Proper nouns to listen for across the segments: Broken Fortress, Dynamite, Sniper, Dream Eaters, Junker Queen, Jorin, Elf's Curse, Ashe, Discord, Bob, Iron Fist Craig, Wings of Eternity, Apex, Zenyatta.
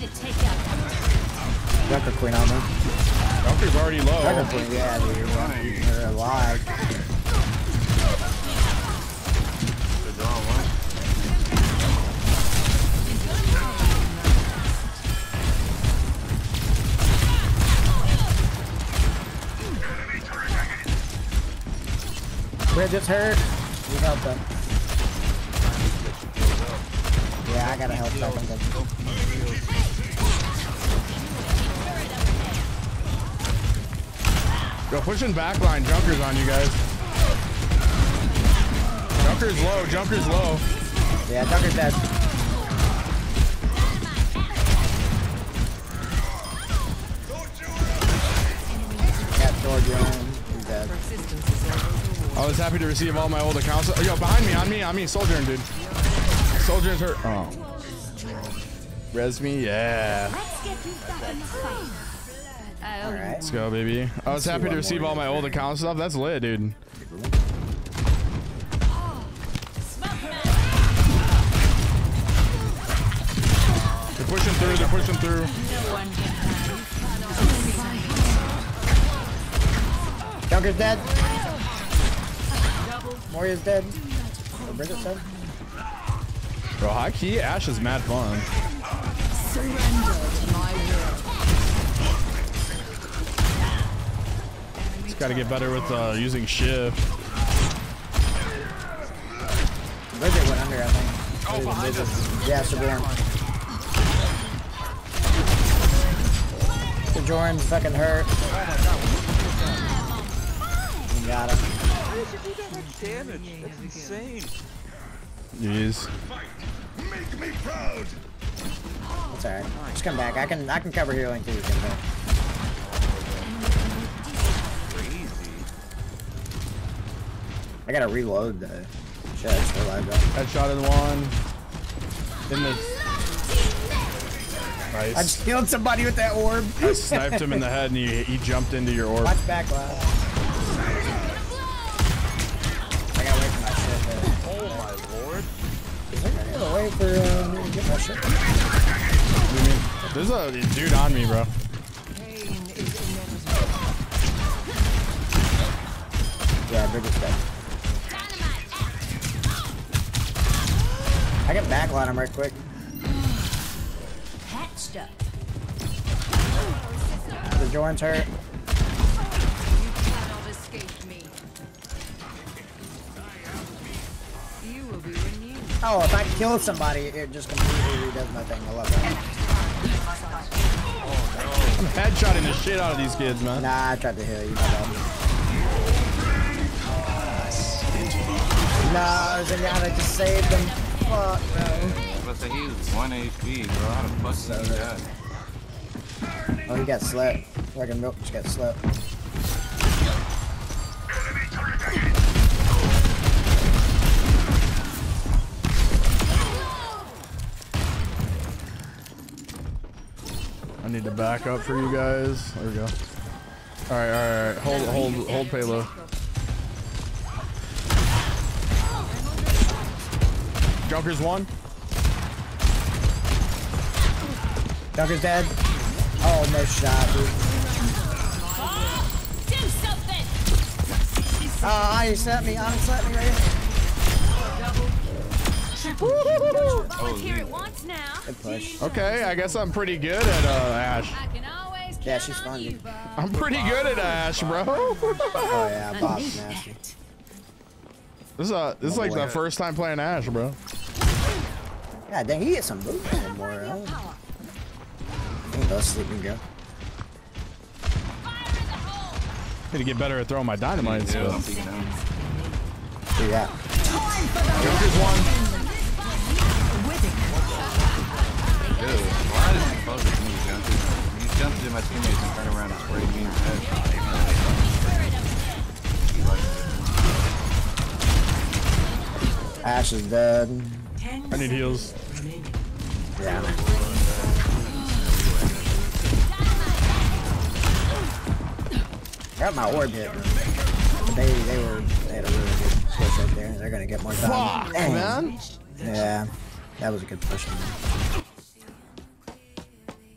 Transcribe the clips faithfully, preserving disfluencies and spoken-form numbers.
need to take out Junker Queen on them. Junker's already low. Junker Queen, yeah, dude. Running. They're alive. Good job, man. Bridge is hurt. We help them. Yeah, I gotta help them. Go pushing backline. Junker's on you guys. Junker's low. Junker's low. Yeah, Junker's dead. Got Jorin. He's dead. Persistence is over. I was happy to receive all my old accounts. Oh, yo, behind me, on me, on me, Sojourn, dude. Sojourn's hurt. Oh. Res me, yeah. All right. Let's go, baby. I was happy to receive all my old accounts stuff. That's lit, dude. They're pushing through, they're pushing through. Junker's dead. Moria's dead. Or Bridget's dead. Bro, high key, Ashe is mad fun. Surrender to my will. Just gotta get better with uh, using shift. Bridget went under, I think. Oh, behind us. Yeah, Sojourn. Sojourn's fucking hurt. You got him. Damage. That's insane. Jeez. Make me proud. It's alright. Just come back. I can I can cover healing too. Crazy. I gotta reload the shit. Headshot in one. In the nice. I just killed somebody with that orb. I sniped him in the head and he he jumped into your orb. Watch back, lad. Wait for, uh, me to get my shit. What do you mean? There's a dude on me, bro. Yeah, Bridget's dead. I can backline him right quick. Patched up. The joint's hurt. Oh, if I kill somebody, it just completely redoes my thing. I love that. I'm headshotting the shit out of these kids, man. Nah, I tried to heal you, my bad. Nah, Zenyatta just saved him. Fuck, bro. But he was one H P, bro. How the fuck is that? Oh, he got slept. Fucking Milk just got slept. I need to back up for you guys. There we go. All right, all right, all right. Hold, hold, hold payload. Junker's one. Junker's dead. Oh, no shot, dude. Oh, do something. Ah, uh, he slapped me. I'm slapping right here. Double. Volunteer at once now. Push. Okay, I guess I'm pretty good at uh, Ashe. Yeah, she's fun, dude. I'm pretty good at Ashe, bro. Oh yeah, Bob's nasty. This is uh, this is like the first time playing Ashe, bro. Yeah, dang, he hit some boots somewhere. Huh? Go sleep and go. Need to get better at throwing my dynamite. Yeah. Time for the one. Dude, why did you bug me, Junker? You jumped at my teammates and turned around and sprayed me in the head. Ashe is dead. I need heals. Yeah. I got my orb hit. But they, they were, they had a really good push up there. They're gonna get more time. Fuck, man. Yeah, that was a good push.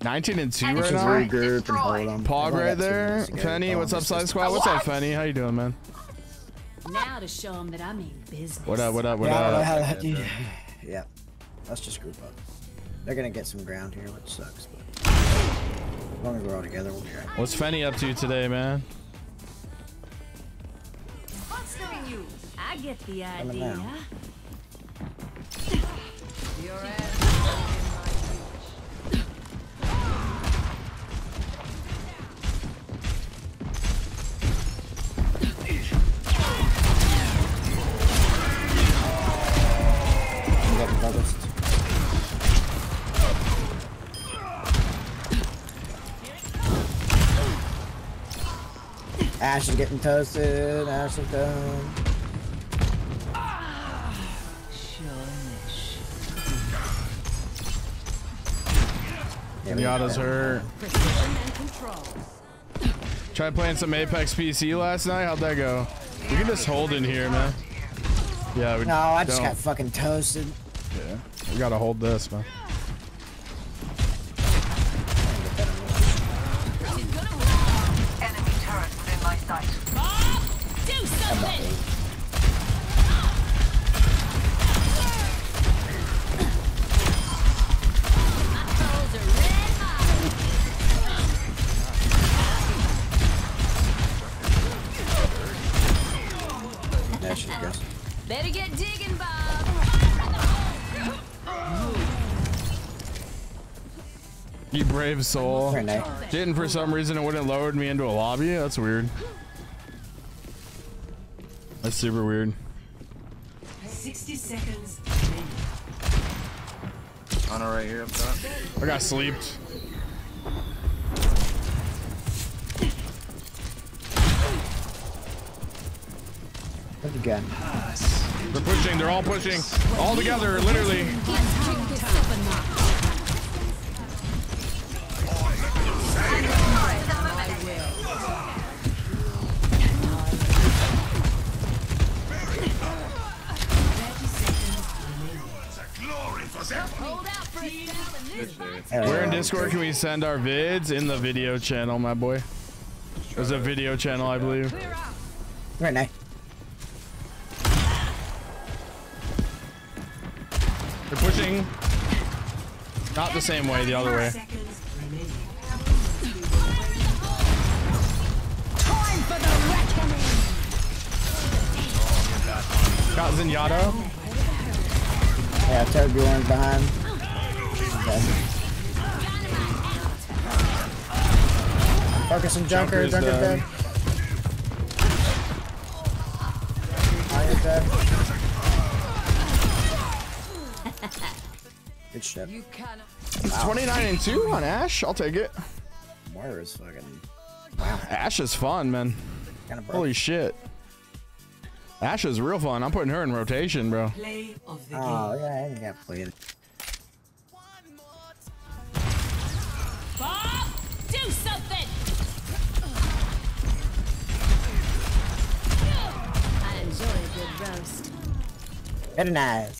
nineteen and two and right now. Really good from Pog Pog right there. Fenny, what's up, Side Squad? What's up, Fenny? How you doing, man? Now to show them that I'm in business. What up, what up, what yeah, up? Yeah, yeah, let's just group up. They're gonna get some ground here, which sucks, but as long as we're all together, we'll be right. What's Fenny up to today, man? You. I get the idea. Your ass is in my reach. Ashe is getting toasted. Ashe is done. Zenyatta's hurt. Tried playing some Apex P C last night. How'd that go? We can just hold in here, man. Yeah. We no, I just don't. got fucking toasted. Yeah. We gotta hold this, man. Enemy turret within my sight. Bob, do something. Better get digging, Bob. You brave soul. Didn't for some reason it wouldn't load me into a lobby. That's weird. That's super weird. Sixty seconds. Honor right here up top. I got sleeped. Again. They're pushing, they're all pushing. All together, literally. We're in Discord. Can we send our vids in the video channel, my boy? There's a video channel, I believe. Right now. They're pushing. Not the same way, the other way. Time for the reckoning. Got Zenyatta. Yeah, Jorin behind. Okay. Focus on Junker. Junker's dead. I am dead. Good shit. It's wow. twenty-nine and two on Ashe. I'll take it. Wire is fucking. Wow. Ashe is fun, man. Holy shit. Ashe is real fun. I'm putting her in rotation, bro. Play of the oh, game. yeah, I ain't got played. Bob, do something. I enjoy a good roast. Very nice.